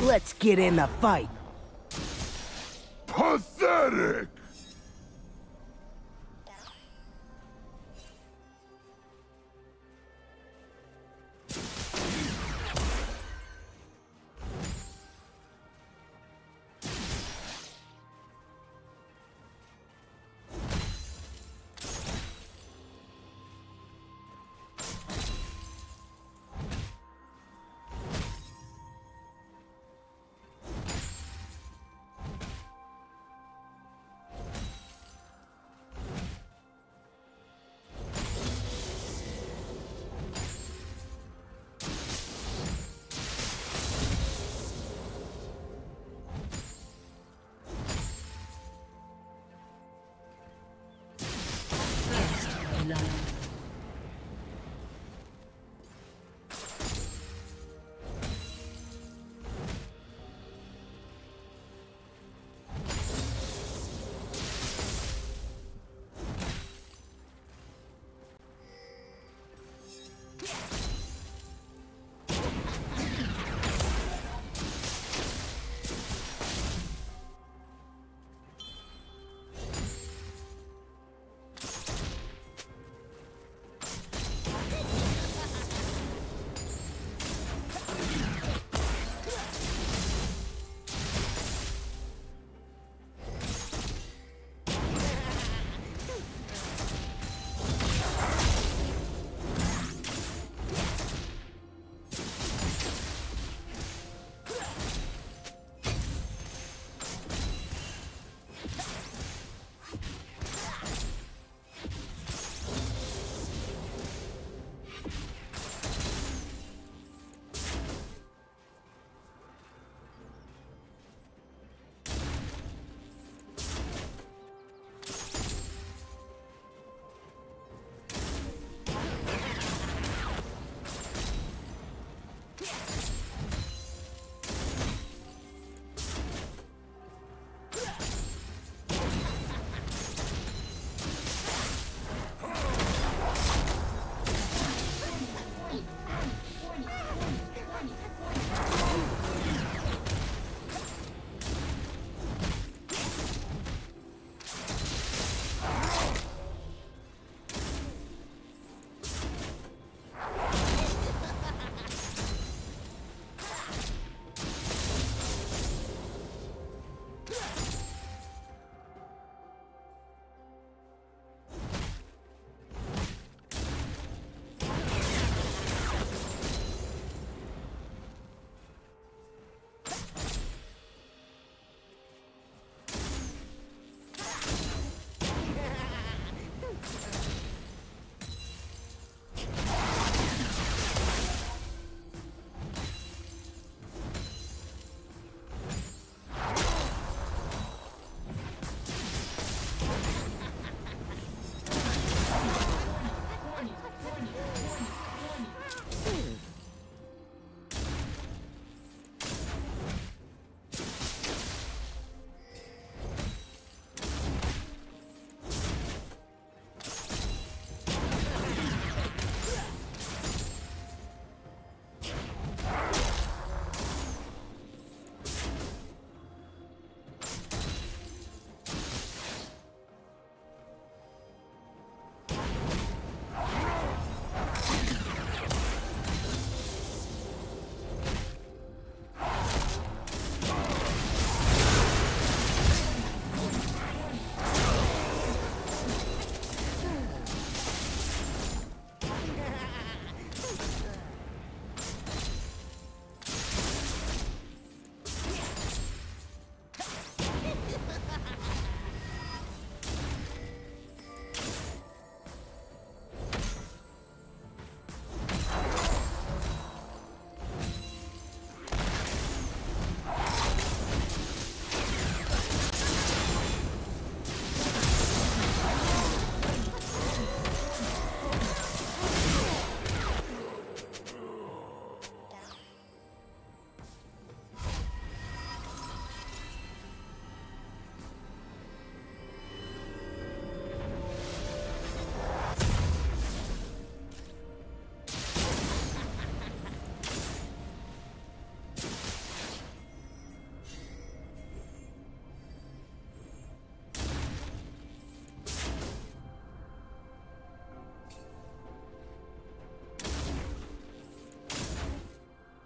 Let's get in the fight. Pathetic!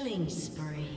Killing spree.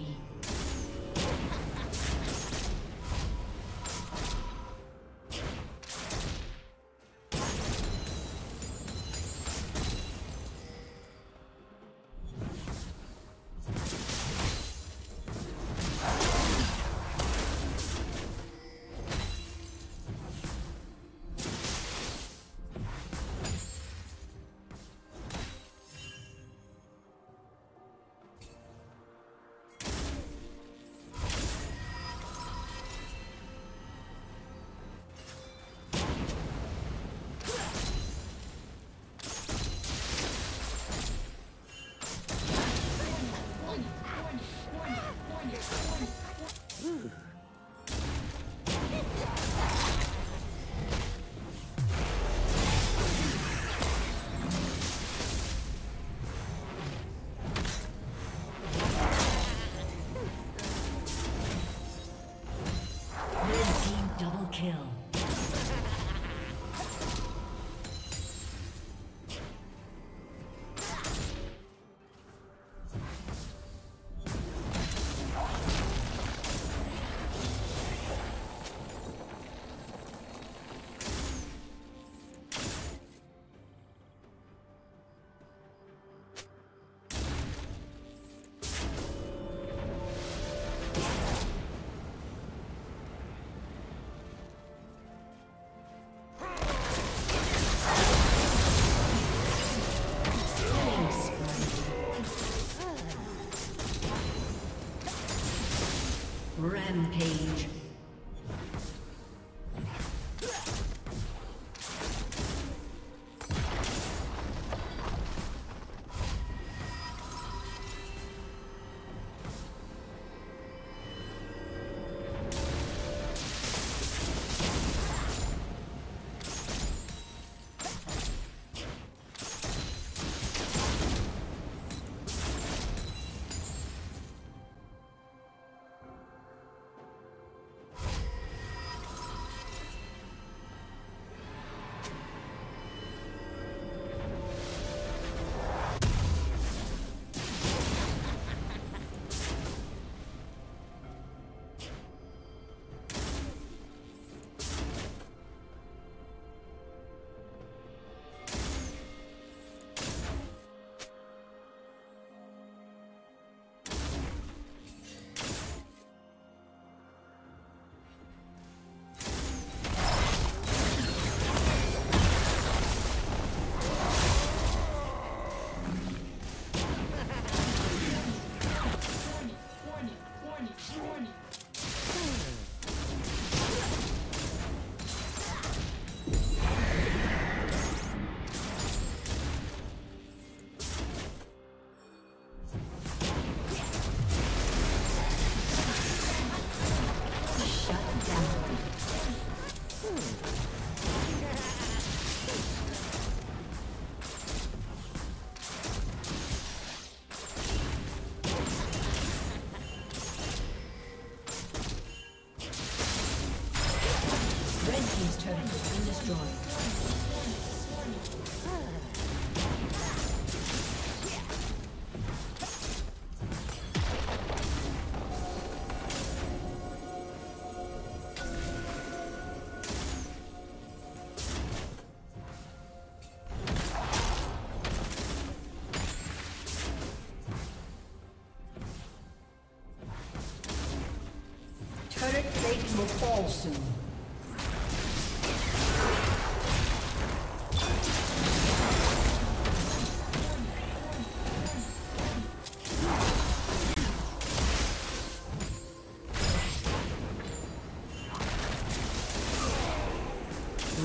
plating will fall soon.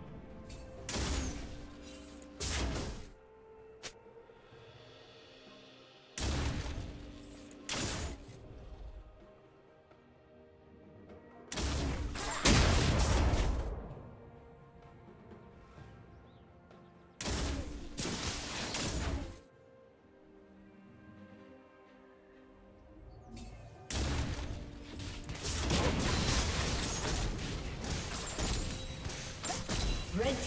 Red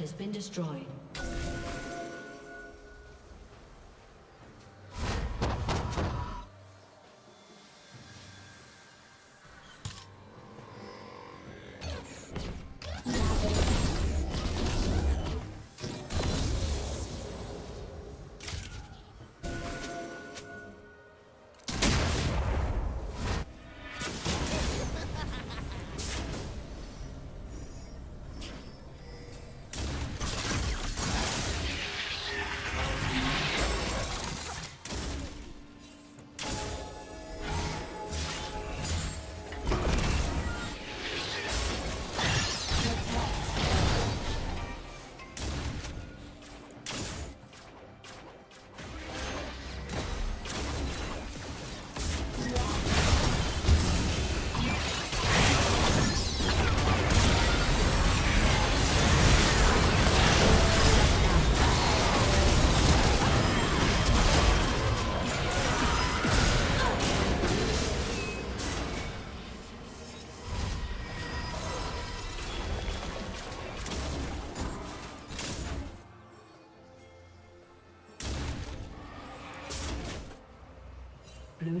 Has been destroyed. Blue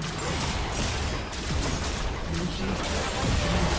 Blue Team's turret has been destroyed.